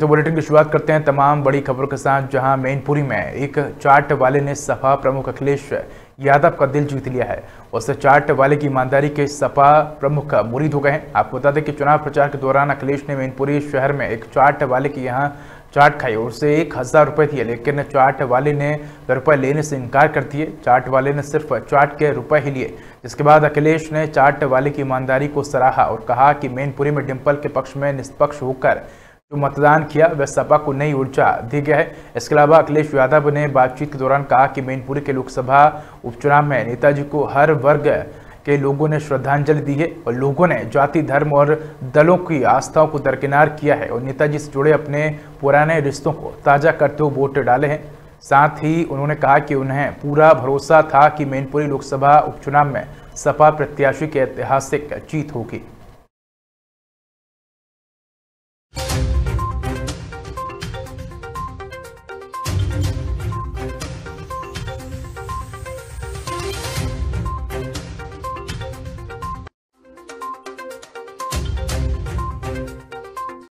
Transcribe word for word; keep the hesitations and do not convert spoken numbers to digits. तो बुलेटिन की शुरुआत करते हैं तमाम बड़ी खबरों के साथ, जहां मैनपुरी में एक चाट वाले ने सपा प्रमुख अखिलेश यादव का दिल जीत लिया है। उस चाट वाले की ईमानदारी के सपा प्रमुख मुरीद हो गए हैं। आपको बता दें कि चुनाव प्रचार के दौरान अखिलेश ने मैनपुरी शहर में एक चाट वाले के यहाँ चाट खाई और उसे एक हज़ार रुपये दिए, लेकिन चाट वाले ने रुपये लेने से इनकार कर दिए। चाट वाले ने सिर्फ चाट के रुपये ही लिए, जिसके बाद अखिलेश ने चाट वाले की ईमानदारी को सराहा और कहा कि मैनपुरी में डिम्पल के पक्ष में निष्पक्ष होकर जो मतदान किया वह सपा को नई ऊर्जा दी गया है। इसके अलावा अखिलेश यादव ने बातचीत के दौरान कहा कि मैनपुरी के लोकसभा उपचुनाव में नेताजी को हर वर्ग के लोगों ने श्रद्धांजलि दी है और लोगों ने जाति, धर्म और दलों की आस्थाओं को दरकिनार किया है और नेताजी से जुड़े अपने पुराने रिश्तों को ताज़ा करते हुए वोट डाले हैं। साथ ही उन्होंने कहा कि उन्हें पूरा भरोसा था कि मैनपुरी लोकसभा उपचुनाव में सपा प्रत्याशी की ऐतिहासिक जीत होगी।